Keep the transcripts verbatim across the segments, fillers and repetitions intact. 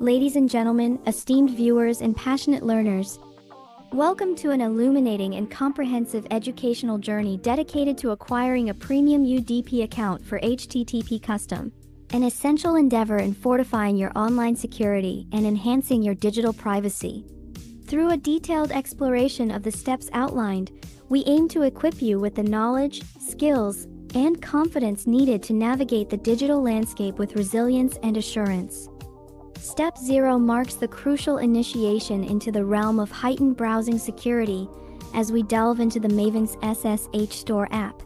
Ladies and gentlemen, esteemed viewers and passionate learners, welcome to an illuminating and comprehensive educational journey dedicated to acquiring a premium U D P account for H T T P Custom, an essential endeavor in fortifying your online security and enhancing your digital privacy. Through a detailed exploration of the steps outlined, we aim to equip you with the knowledge, skills, and confidence needed to navigate the digital landscape with resilience and assurance. Step zero marks the crucial initiation into the realm of heightened browsing security as we delve into the Maven's S S H Store app.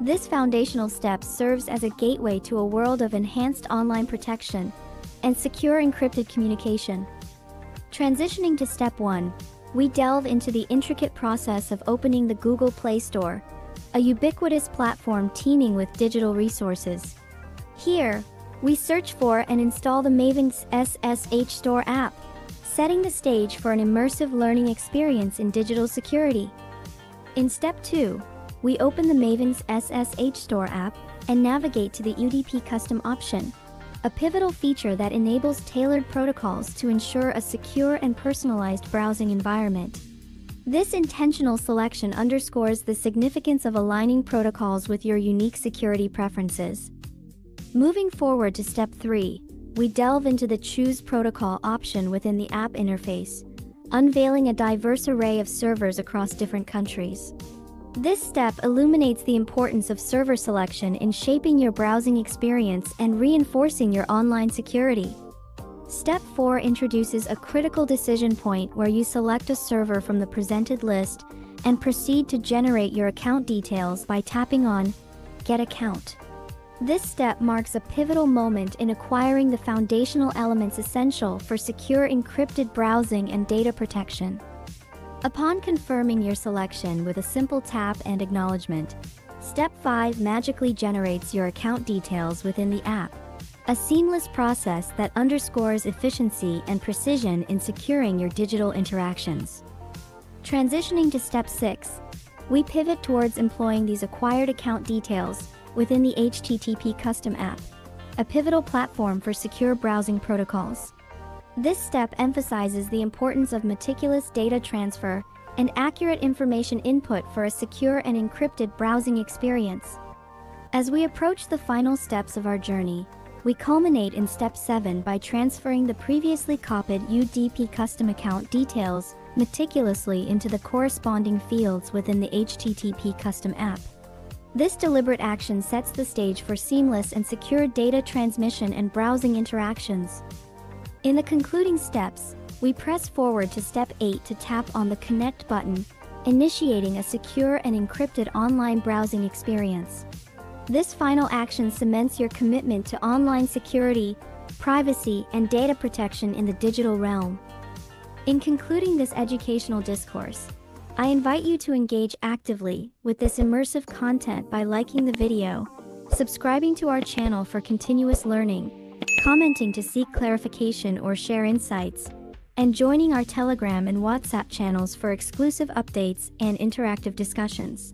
This foundational step serves as a gateway to a world of enhanced online protection and secure encrypted communication. Transitioning to step one, we delve into the intricate process of opening the Google Play Store, a ubiquitous platform teeming with digital resources. Here, we search for and install the Maven's S S H Store app, setting the stage for an immersive learning experience in digital security. In step two, we open the Maven's S S H Store app and navigate to the U D P custom option, a pivotal feature that enables tailored protocols to ensure a secure and personalized browsing environment. This intentional selection underscores the significance of aligning protocols with your unique security preferences. Moving forward to step three, we delve into the Choose Protocol option within the app interface, unveiling a diverse array of servers across different countries. This step illuminates the importance of server selection in shaping your browsing experience and reinforcing your online security. Step four introduces a critical decision point where you select a server from the presented list and proceed to generate your account details by tapping on Get Account. This step marks a pivotal moment in acquiring the foundational elements essential for secure encrypted browsing and data protection. Upon confirming your selection with a simple tap and acknowledgement, step five magically generates your account details within the app, a seamless process that underscores efficiency and precision in securing your digital interactions. Transitioning to step six, we pivot towards employing these acquired account details within the H T T P Custom app, a pivotal platform for secure browsing protocols. This step emphasizes the importance of meticulous data transfer and accurate information input for a secure and encrypted browsing experience. As we approach the final steps of our journey, we culminate in step seven by transferring the previously copied U D P custom account details meticulously into the corresponding fields within the H T T P custom app. This deliberate action sets the stage for seamless and secure data transmission and browsing interactions. In the concluding steps, we press forward to step eight to tap on the Connect button, initiating a secure and encrypted online browsing experience. This final action cements your commitment to online security, privacy, and data protection in the digital realm. In concluding this educational discourse, I invite you to engage actively with this immersive content by liking the video, subscribing to our channel for continuous learning, commenting to seek clarification or share insights, and joining our Telegram and WhatsApp channels for exclusive updates and interactive discussions.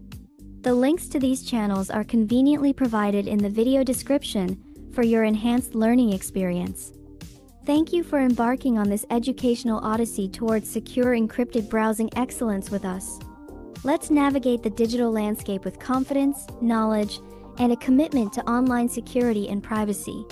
The links to these channels are conveniently provided in the video description for your enhanced learning experience. Thank you for embarking on this educational odyssey towards secure encrypted browsing excellence with us. Let's navigate the digital landscape with confidence, knowledge, and a commitment to online security and privacy.